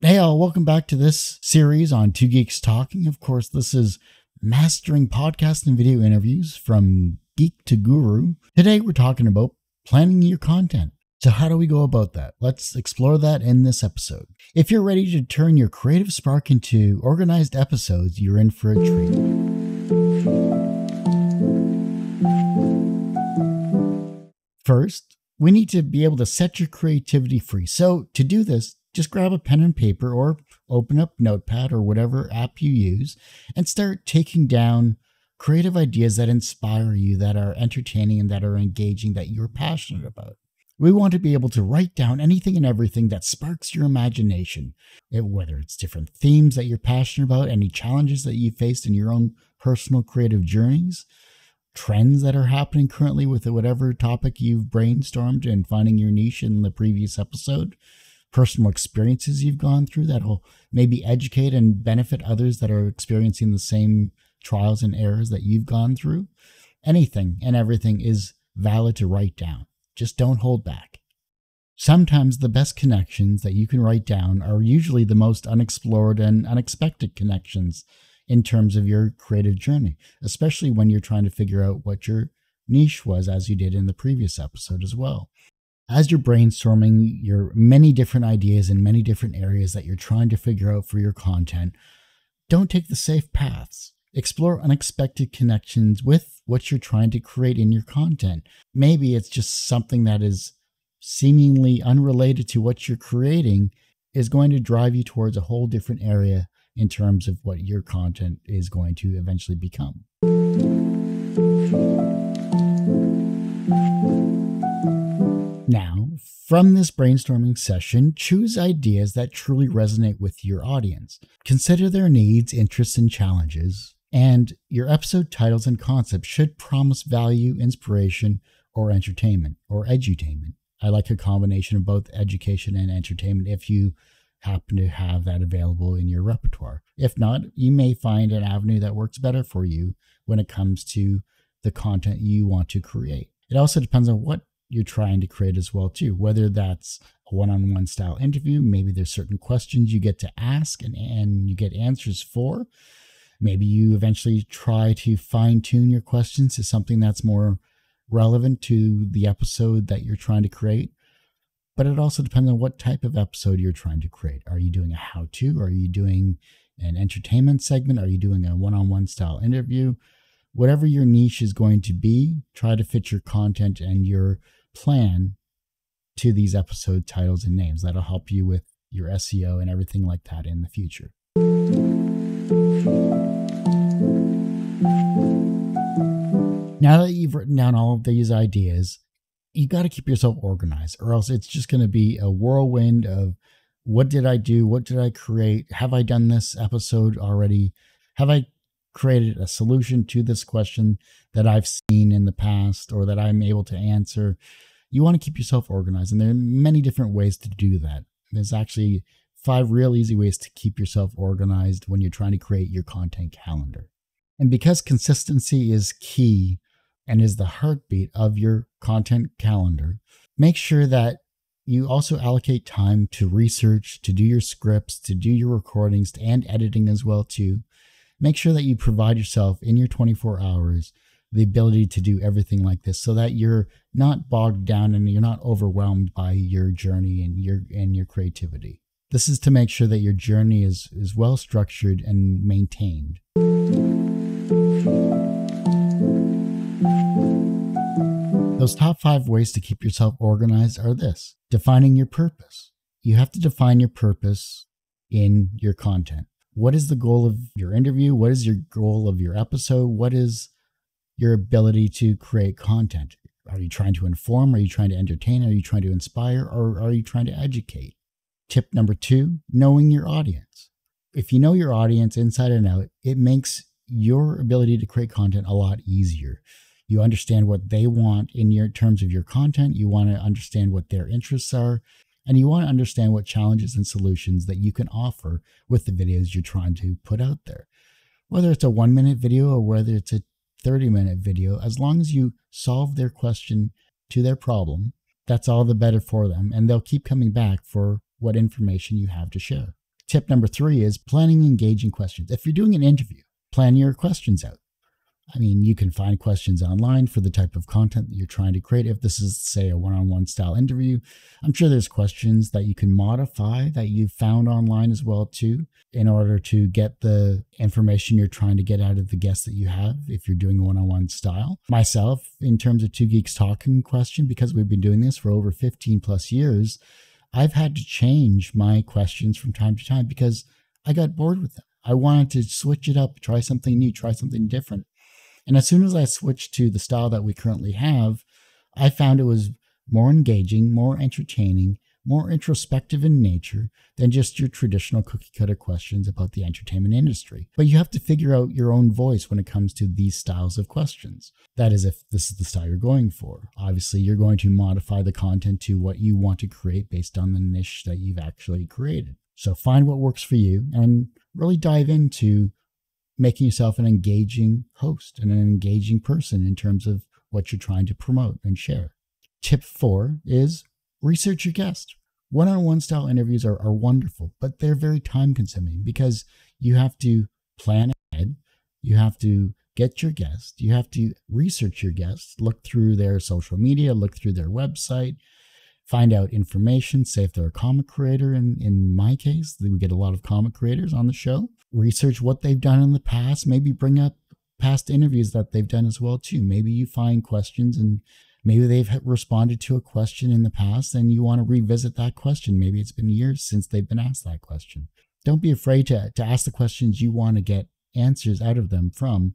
Hey all, welcome back to this series on Two Geeks Talking. Of course, this is mastering podcast and video interviews from geek to guru. Today we're talking about planning your content. So how do we go about that? Let's explore that in this episode. If you're ready to turn your creative spark into organized episodes, you're in for a treat. First, we need to be able to set your creativity free. So to do this, just grab a pen and paper or open up Notepad or whatever app you use and start taking down creative ideas that inspire you, that are entertaining and that are engaging, that you're passionate about. We want to be able to write down anything and everything that sparks your imagination, whether it's different themes that you're passionate about, any challenges that you faced in your own personal creative journeys, trends that are happening currently with whatever topic you've brainstormed and finding your niche in the previous episode. Personal experiences you've gone through that'll maybe educate and benefit others that are experiencing the same trials and errors that you've gone through. Anything and everything is valid to write down. Just don't hold back. Sometimes the best connections that you can write down are usually the most unexplored and unexpected connections in terms of your creative journey, especially when you're trying to figure out what your niche was, as you did in the previous episode as well. As you're brainstorming your many different ideas in many different areas that you're trying to figure out for your content, don't take the safe paths. Explore unexpected connections with what you're trying to create in your content. Maybe it's just something that is seemingly unrelated to what you're creating is going to drive you towards a whole different area in terms of what your content is going to eventually become. Now, from this brainstorming session, choose ideas that truly resonate with your audience. Consider their needs, interests, and challenges, and your episode titles and concepts should promise value, inspiration, or entertainment, or edutainment. I like a combination of both education and entertainment if you happen to have that available in your repertoire. If not, you may find an avenue that works better for you when it comes to the content you want to create. It also depends on what you're trying to create as well too, whether that's a one-on-one style interview. Maybe there's certain questions you get to ask and you get answers for. Maybe you eventually try to fine-tune your questions to something that's more relevant to the episode that you're trying to create. But it also depends on what type of episode you're trying to create. Are you doing a how-to? Are you doing an entertainment segment? Are you doing a one-on-one style interview? Whatever your niche is going to be, try to fit your content and your plan to these episode titles and names. That'll help you with your SEO and everything like that in the future. Now that you've written down all of these ideas, you got to keep yourself organized, or else it's just going to be a whirlwind of what did I do? What did I create? Have I done this episode already? Have I created a solution to this question that I've seen in the past or that I'm able to answer? You want to keep yourself organized, and there are many different ways to do that. There's actually 5 real easy ways to keep yourself organized when you're trying to create your content calendar. And because consistency is key and is the heartbeat of your content calendar, make sure that you also allocate time to research, to do your scripts, to do your recordings, and editing as well too. Make sure that you provide yourself in your 24 hours the ability to do everything like this so that you're not bogged down and you're not overwhelmed by your journey and your creativity. This is to make sure that your journey is well structured and maintained. Those top 5 ways to keep yourself organized are this: defining your purpose. You have to define your purpose in your content. What is the goal of your interview? What is your goal of your episode? What is your ability to create content? Are you trying to inform? Are you trying to entertain? Are you trying to inspire? Or are you trying to educate? Tip number 2, knowing your audience. If you know your audience inside and out, it makes your ability to create content a lot easier. You understand what they want in your terms of your content. You want to understand what their interests are. And you want to understand what challenges and solutions that you can offer with the videos you're trying to put out there. Whether it's a 1-minute video or whether it's a 30-minute video, as long as you solve their question to their problem, that's all the better for them, and they'll keep coming back for what information you have to share. Tip number 3 is planning engaging questions. If you're doing an interview, plan your questions out. I mean, you can find questions online for the type of content that you're trying to create. If this is, say, a one-on-one style interview, I'm sure there's questions that you can modify that you've found online as well too, in order to get the information you're trying to get out of the guests that you have if you're doing a one-on-one style. Myself, in terms of Two Geeks Talking question, because we've been doing this for over 15 plus years, I've had to change my questions from time to time because I got bored with them. I wanted to switch it up, try something new, try something different. And as soon as I switched to the style that we currently have, I found it was more engaging, more entertaining, more introspective in nature than just your traditional cookie cutter questions about the entertainment industry. But you have to figure out your own voice when it comes to these styles of questions. That is, if this is the style you're going for. Obviously, you're going to modify the content to what you want to create based on the niche that you've actually created. So find what works for you and really dive into making yourself an engaging host and an engaging person in terms of what you're trying to promote and share. Tip 4 is research your guest. One-on-one style interviews are wonderful, but they're very time consuming because you have to plan ahead. You have to get your guest. You have to research your guests, look through their social media, look through their website, find out information, say if they're a comic creator. In my case, we get a lot of comic creators on the show. Research what they've done in the past, maybe bring up past interviews that they've done as well too. Maybe you find questions and maybe they've responded to a question in the past and you want to revisit that question. Maybe it's been years since they've been asked that question. Don't be afraid to ask the questions you want to get answers out of them from,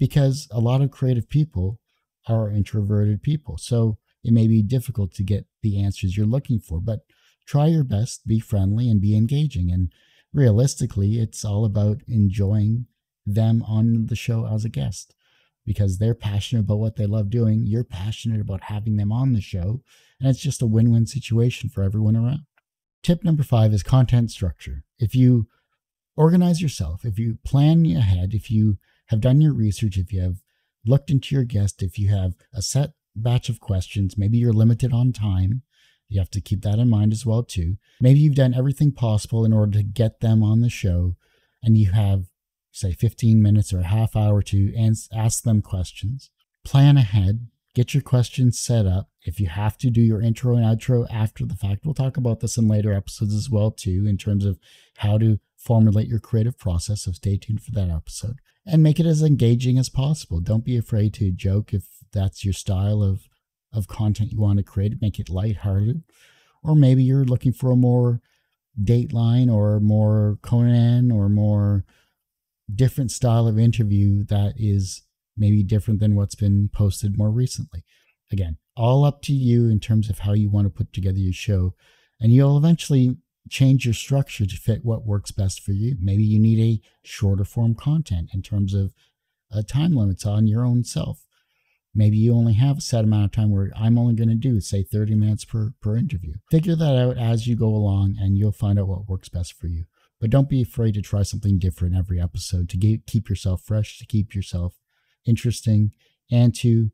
because a lot of creative people are introverted people. So it may be difficult to get the answers you're looking for, but try your best, be friendly and be engaging. And realistically, it's all about enjoying them on the show as a guest, because they're passionate about what they love doing. You're passionate about having them on the show, and it's just a win-win situation for everyone around. Tip number 5 is content structure. If you organize yourself, if you plan ahead, if you have done your research, if you have looked into your guest, if you have a set batch of questions, maybe you're limited on time. You have to keep that in mind as well too. Maybe you've done everything possible in order to get them on the show, and you have, say, 15 minutes or a half hour to ask them questions. Plan ahead, get your questions set up. If you have to do your intro and outro after the fact, we'll talk about this in later episodes as well too, in terms of how to formulate your creative process. So stay tuned for that episode, and make it as engaging as possible. Don't be afraid to joke if that's your style of content you want to create. Make it lighthearted. Or maybe you're looking for a more Dateline or more Conan or more different style of interview that is maybe different than what's been posted more recently. Again, all up to you in terms of how you want to put together your show. And you'll eventually change your structure to fit what works best for you. Maybe you need a shorter form content in terms of time limits on your own self. Maybe you only have a set amount of time where I'm only going to do, say, 30 minutes per interview. Figure that out as you go along, and you'll find out what works best for you. But don't be afraid to try something different every episode to keep yourself fresh, to keep yourself interesting, and to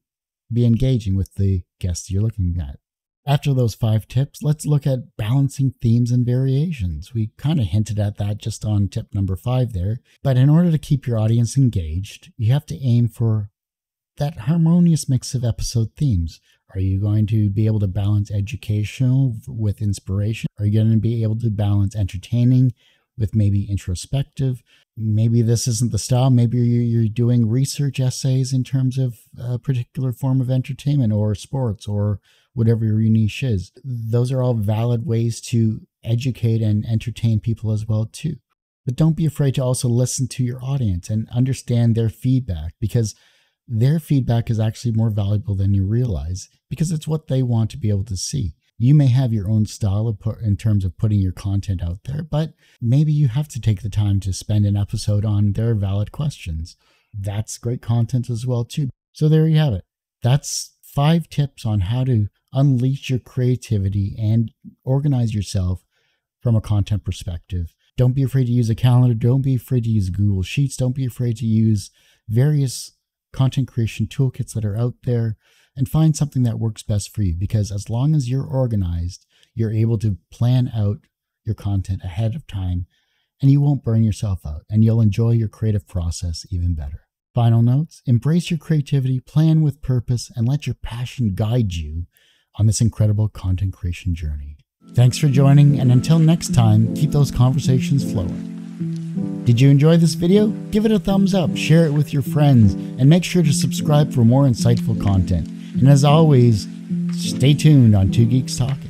be engaging with the guests you're looking at. After those 5 tips, let's look at balancing themes and variations. We kind of hinted at that just on tip number 5 there. But in order to keep your audience engaged, you have to aim for that harmonious mix of episode themes. Are you going to be able to balance educational with inspiration? Are you going to be able to balance entertaining with maybe introspective? Maybe this isn't the style. Maybe you're doing research essays in terms of a particular form of entertainment or sports or whatever your niche is. Those are all valid ways to educate and entertain people as well too. But don't be afraid to also listen to your audience and understand their feedback, because their feedback is actually more valuable than you realize, because it's what they want to be able to see. You may have your own style in terms of putting your content out there, but maybe you have to take the time to spend an episode on their valid questions. That's great content as well too. So there you have it. That's 5 tips on how to unleash your creativity and organize yourself from a content perspective. Don't be afraid to use a calendar. Don't be afraid to use Google Sheets. Don't be afraid to use various content creation toolkits that are out there. and find something that works best for you. Because as long as you're organized, you're able to plan out your content ahead of time, and you won't burn yourself out, and you'll enjoy your creative process even better. Final notes: embrace your creativity, plan with purpose, and let your passion guide you on this incredible content creation journey. Thanks for joining, and until next time, keep those conversations flowing. Did you enjoy this video? Give it a thumbs up, share it with your friends, and make sure to subscribe for more insightful content. And as always, stay tuned on Two Geeks Talking.